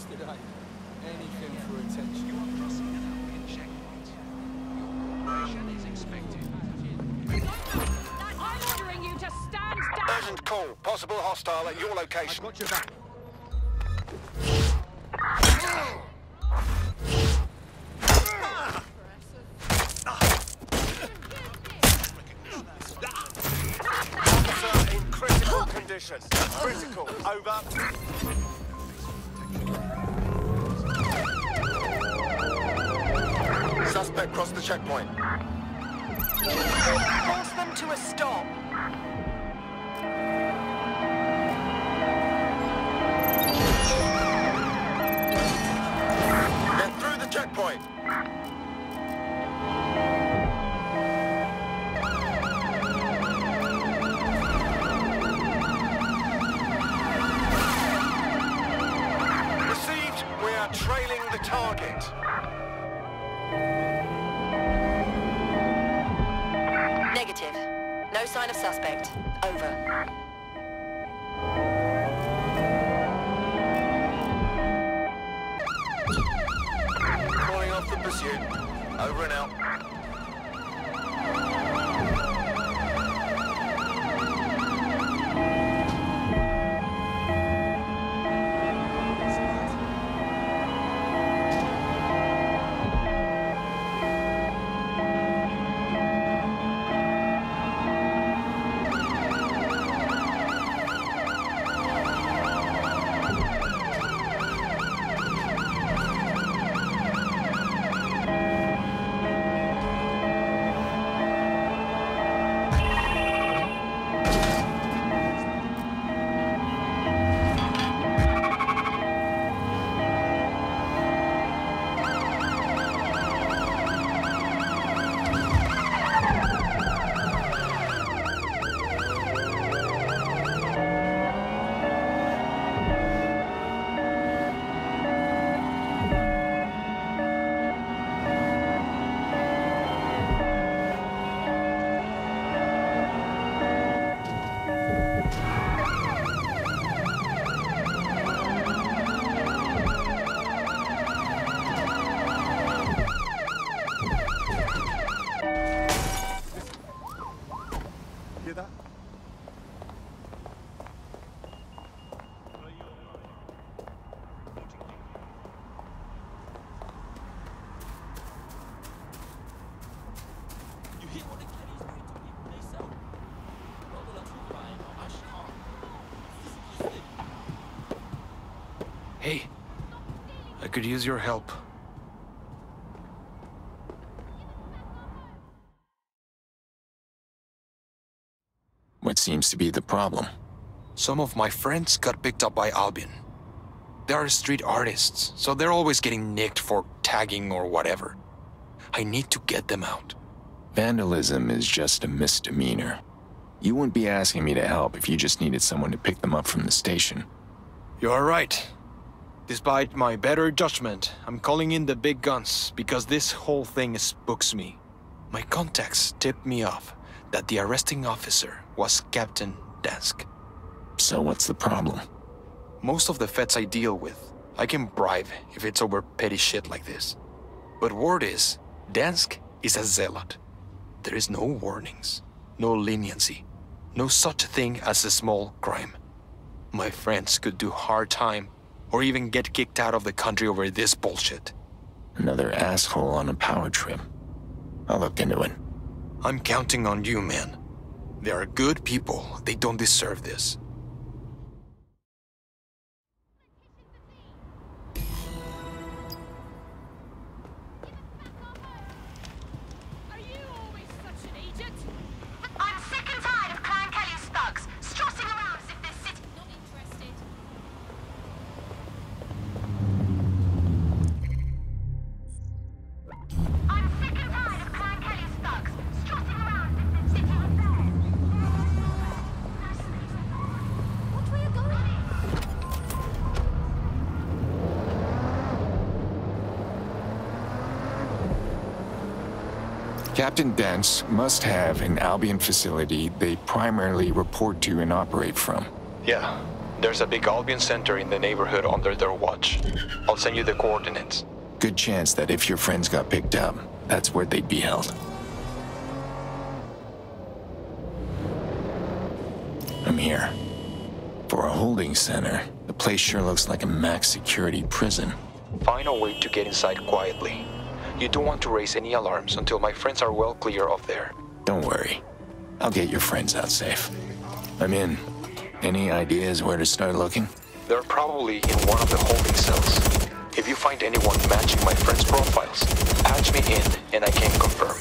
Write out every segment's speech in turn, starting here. yesterday. Anything for attention. You are crossing an Albion checkpoint. Your cooperation is expected. I'm ordering you to stand down! Urgent call. Possible hostile at your location. I've got your back. Critical. Over. Suspect crossed the checkpoint. Force them to a stop. They're through the checkpoint. Trailing the target. Negative. No sign of suspect. Over. Calling off the pursuit. Over and out. Hey, I could use your help. What seems to be the problem? Some of my friends got picked up by Albion. They are street artists, so they're always getting nicked for tagging or whatever. I need to get them out. Vandalism is just a misdemeanor. You wouldn't be asking me to help if you just needed someone to pick them up from the station. You're right. Despite my better judgment, I'm calling in the big guns because this whole thing spooks me. My contacts tipped me off that the arresting officer was Captain Dansk. So what's the problem? Most of the feds I deal with, I can bribe if it's over petty shit like this. But word is, Dansk is a zealot. There is no warnings, no leniency, no such thing as a small crime. My friends could do hard time or even get kicked out of the country over this bullshit. Another asshole on a power trip. I'll look into it. I'm counting on you, man. They are good people. They don't deserve this. Captain Dansk must have an Albion facility they primarily report to and operate from. Yeah, There's a big Albion center in the neighborhood under their watch. I'll send you the coordinates. Good chance that if your friends got picked up, that's where they'd be held. I'm here. For a holding center, the place sure looks like a max security prison. Find a way to get inside quietly. You don't want to raise any alarms until my friends are well clear of there. Don't worry. I'll get your friends out safe. I'm in. Any ideas where to start looking? They're probably in one of the holding cells. If you find anyone matching my friends' profiles, patch me in and I can confirm.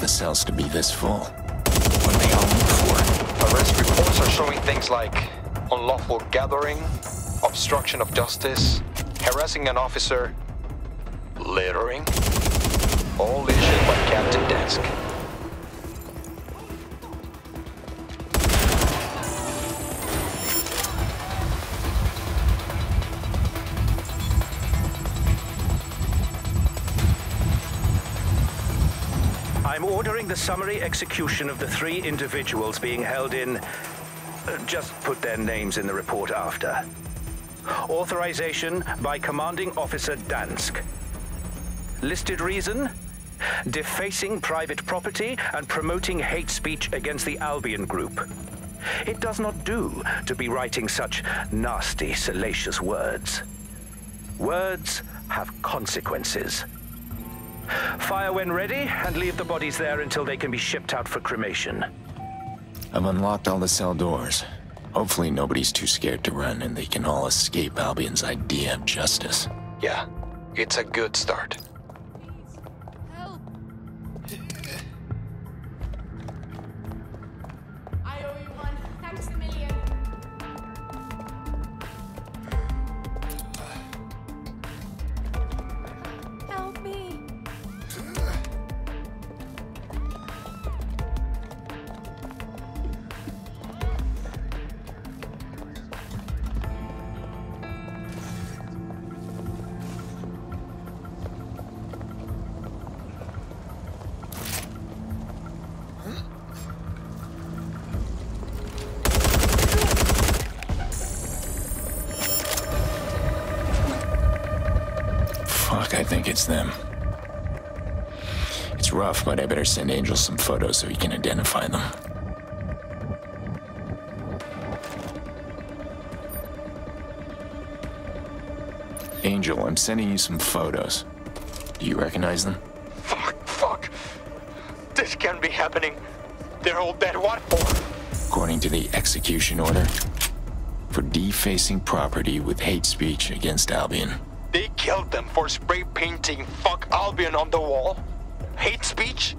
The cells to be this full. What are they all looking for? Arrest reports are showing things like unlawful gathering, obstruction of justice, harassing an officer, littering. All issued by Captain Dansk. I'm ordering the summary execution of the three individuals being held in... just put their names in the report after. Authorization by Commanding Officer Dansk. Listed reason? Defacing private property and promoting hate speech against the Albion group. It does not do to be writing such nasty, salacious words. Words have consequences. Fire when ready, and leave the bodies there until they can be shipped out for cremation. I've unlocked all the cell doors. Hopefully nobody's too scared to run and they can all escape Albion's idea of justice. Yeah, it's a good start. I think it's them. It's rough, but I better send Angel some photos so he can identify them. Angel, I'm sending you some photos. Do you recognize them? Fuck. This can't be happening. They're all dead. What for? According to the execution order, for defacing property with hate speech against Albion. They killed them for spray painting "Fuck Albion" on the wall. Hate speech?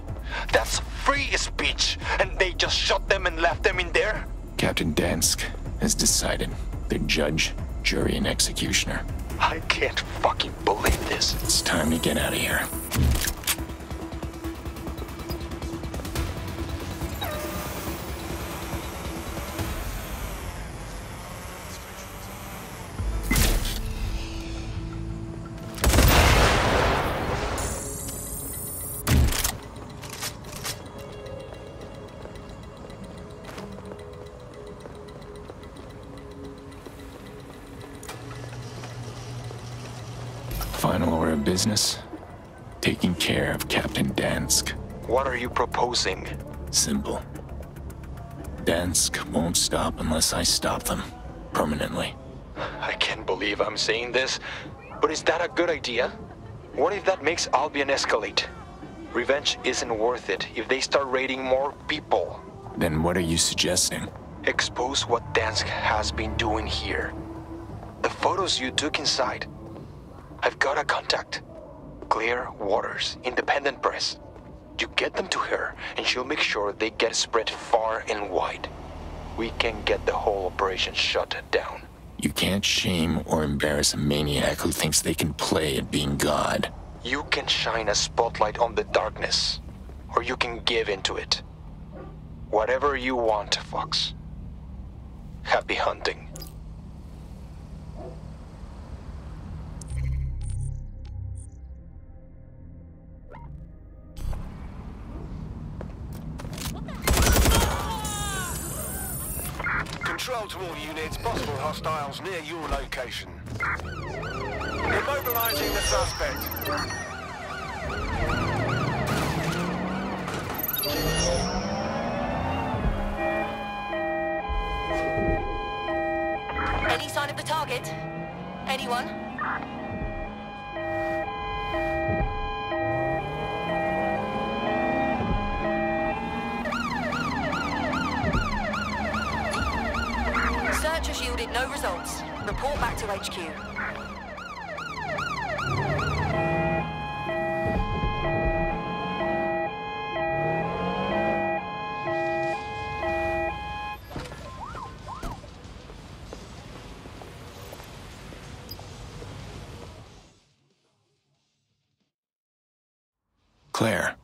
That's free speech, and they just shot them and left them in there? Captain Dansk has decided. The judge, jury, and executioner. I can't fucking believe this. It's time to get out of here. final order of business? Taking care of Captain Dansk. What are you proposing? Simple. Dansk won't stop unless I stop them. Permanently. I can't believe I'm saying this, but is that a good idea? What if that makes Albion escalate? Revenge isn't worth it if they start raiding more people. Then what are you suggesting? Expose what Dansk has been doing here. The photos you took inside. I've got a contact. Clear Waters, independent press. You get them to her, and she'll make sure they get spread far and wide. We can get the whole operation shut down. You can't shame or embarrass a maniac who thinks they can play at being God. You can shine a spotlight on the darkness, or you can give into it. Whatever you want, Fox. Happy hunting. Control to all units, possible hostiles near your location. Immobilizing the suspect. Any sign of the target? Anyone? Search has yielded no results. Report back to HQ. Claire,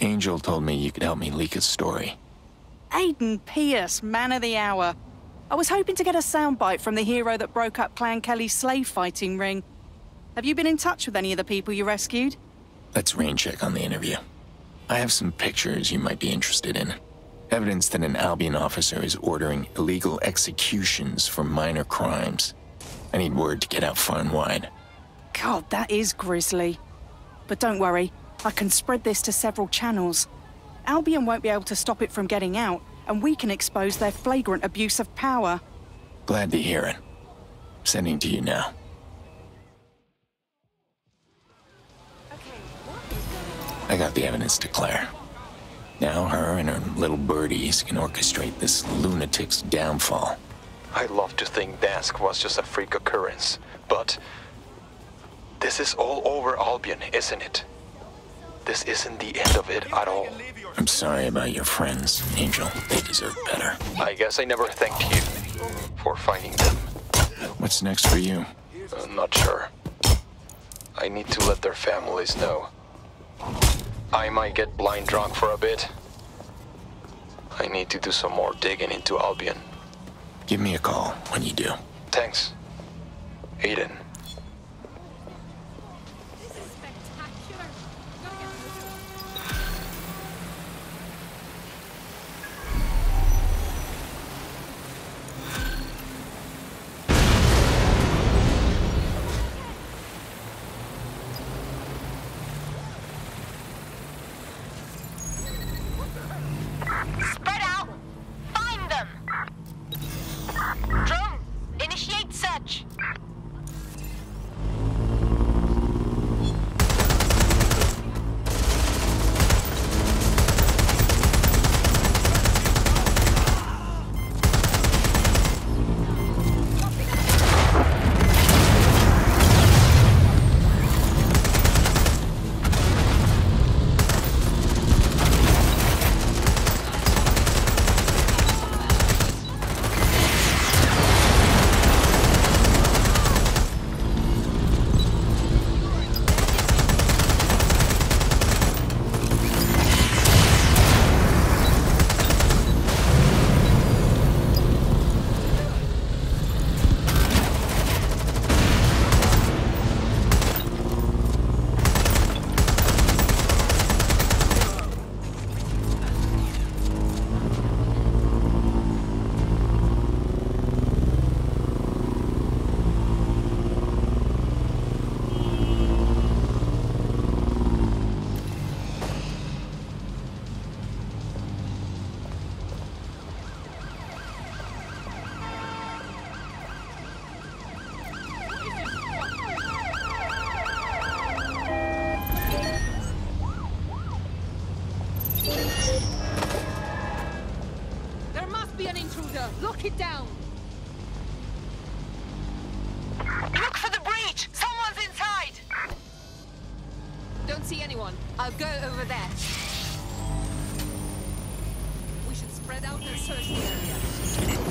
Angel told me you could help me leak a story. Aiden Pearce, man of the hour. I was hoping to get a soundbite from the hero that broke up Clan Kelly's slave fighting ring. Have you been in touch with any of the people you rescued? Let's rain check on the interview. I have some pictures you might be interested in. Evidence that an Albion officer is ordering illegal executions for minor crimes. I need word to get out far and wide. God, that is grisly. But don't worry. I can spread this to several channels. Albion won't be able to stop it from getting out, and we can expose their flagrant abuse of power. Glad to hear it. Sending to you now. I got the evidence to Claire. Now her and her little birdies can orchestrate this lunatic's downfall. I love to think Dansk was just a freak occurrence, but this is all over Albion, isn't it? This isn't the end of it at all. I'm sorry about your friends, Angel. They deserve better. I guess I never thanked you for finding them. What's next for you? I'm not sure. I need to let their families know. I might get blind drunk for a bit. I need to do some more digging into Albion. Give me a call when you do. Thanks, Aiden. Commander, lock it down! Look for the breach! Someone's inside! Don't see anyone. I'll go over there. We should spread out and search the area.